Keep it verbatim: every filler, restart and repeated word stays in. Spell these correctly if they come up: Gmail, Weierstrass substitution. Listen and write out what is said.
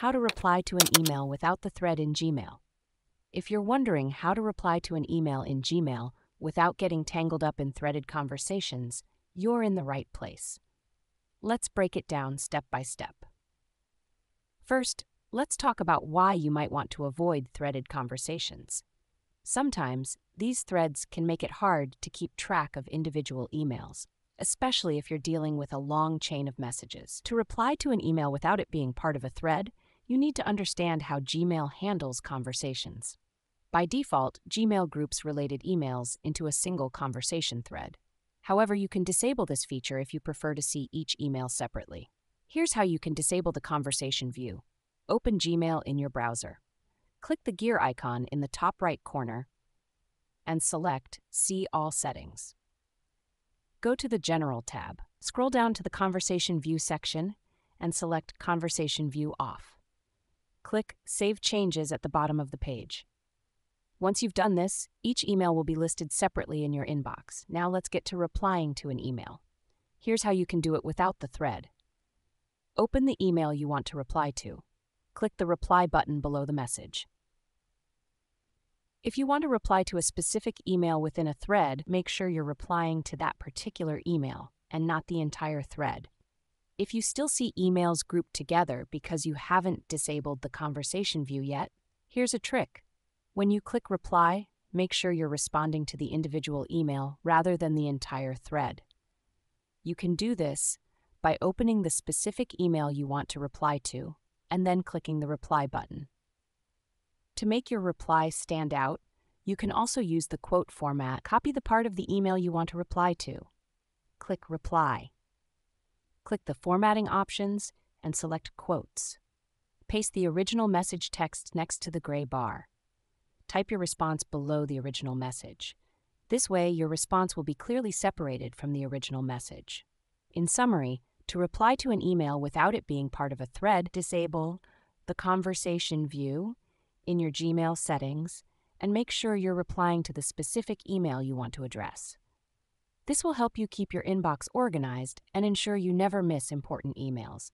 How to reply to an email without the thread in Gmail. If you're wondering how to reply to an email in Gmail without getting tangled up in threaded conversations, you're in the right place. Let's break it down step by step. First, let's talk about why you might want to avoid threaded conversations. Sometimes, these threads can make it hard to keep track of individual emails, especially if you're dealing with a long chain of messages. To reply to an email without it being part of a thread, you need to understand how Gmail handles conversations. By default, Gmail groups related emails into a single conversation thread. However, you can disable this feature if you prefer to see each email separately. Here's how you can disable the conversation view. Open Gmail in your browser. Click the gear icon in the top right corner and select See All Settings. Go to the General tab, scroll down to the Conversation View section, and select Conversation View Off. Click Save Changes at the bottom of the page. Once you've done this, each email will be listed separately in your inbox. Now let's get to replying to an email. Here's how you can do it without the thread. Open the email you want to reply to. Click the Reply button below the message. If you want to reply to a specific email within a thread, make sure you're replying to that particular email and not the entire thread. If you still see emails grouped together because you haven't disabled the conversation view yet, here's a trick. When you click reply, make sure you're responding to the individual email rather than the entire thread. You can do this by opening the specific email you want to reply to and then clicking the reply button. To make your reply stand out, you can also use the quote format. Copy the part of the email you want to reply to. Click Reply. Click the formatting options and select Quotes. Paste the original message text next to the gray bar. Type your response below the original message. This way, your response will be clearly separated from the original message. In summary, to reply to an email without it being part of a thread, disable the conversation view in your Gmail settings, and make sure you're replying to the specific email you want to address. This will help you keep your inbox organized and ensure you never miss important emails.